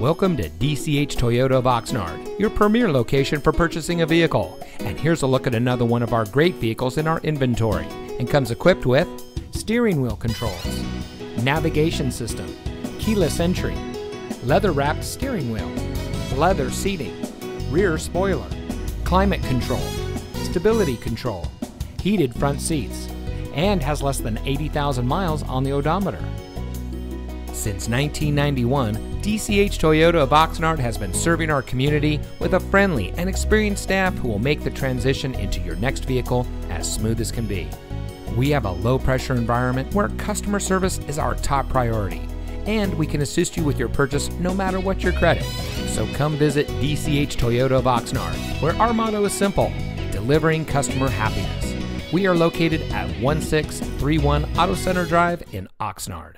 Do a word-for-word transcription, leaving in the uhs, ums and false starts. Welcome to D C H Toyota of Oxnard, your premier location for purchasing a vehicle. And here's a look at another one of our great vehicles in our inventory, and comes equipped with steering wheel controls, navigation system, keyless entry, leather-wrapped steering wheel, leather seating, rear spoiler, climate control, stability control, heated front seats, and has less than eighty thousand miles on the odometer. Since nineteen ninety-one, D C H Toyota of Oxnard has been serving our community with a friendly and experienced staff who will make the transition into your next vehicle as smooth as can be. We have a low-pressure environment where customer service is our top priority, and we can assist you with your purchase no matter what your credit. So come visit D C H Toyota of Oxnard, where our motto is simple: delivering customer happiness. We are located at one six three one Auto Center Drive in Oxnard.